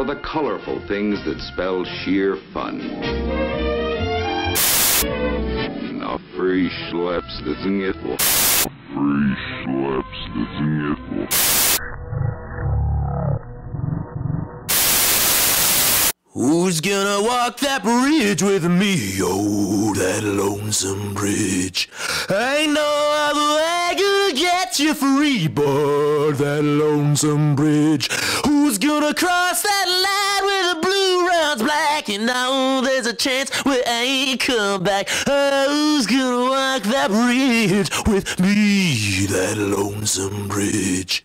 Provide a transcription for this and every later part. for the colorful things that spell sheer fun. A free schleps that's in it. Free schleps that's in it. Who's gonna walk that bridge with me? Oh, that lonesome bridge. Ain't no other way gonna get you free but that lonesome bridge. Who's gonna cross that line where the blue runs black? You know there's a chance we ain't come back. Who's gonna walk that bridge with me? That lonesome bridge.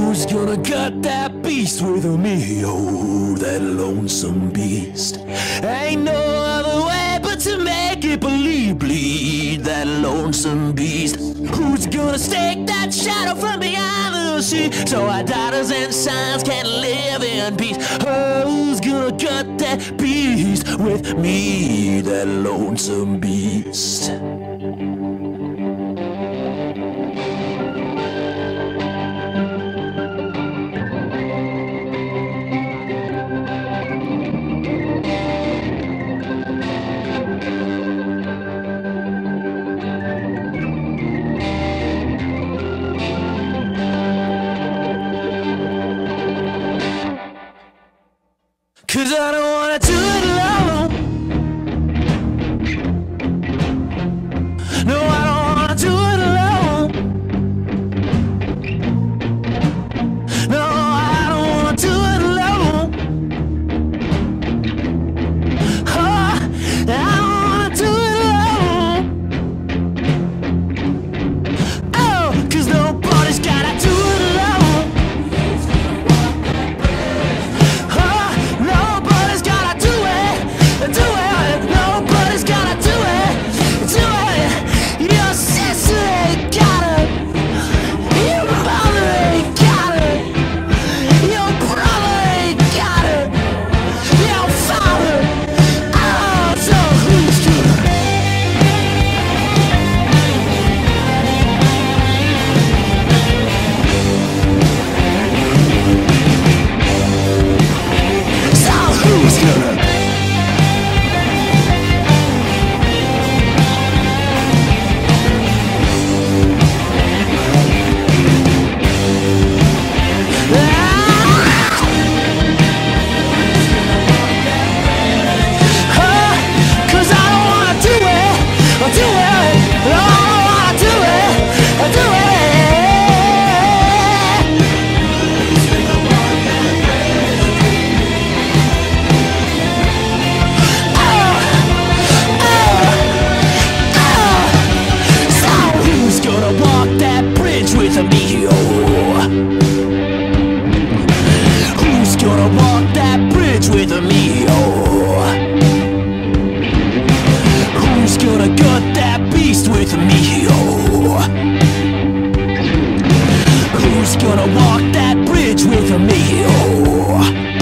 Who's gonna gut that beast with me? Oh, that lonesome beast. Ain't no other way but to make it bleed that lonesome beast. Who's gonna stake that shadow from behind the sea so our daughters and sons can live in peace? Who's gonna gut that beast with me? That lonesome beast. Cause I don't wanna do it alone. No, I don't wanna do it alone. No, I don't wanna do it alone. Oh, I don't wanna do it alone. Oh, cause nobody's gotta do it. Who's gonna walk that bridge with me? Oh.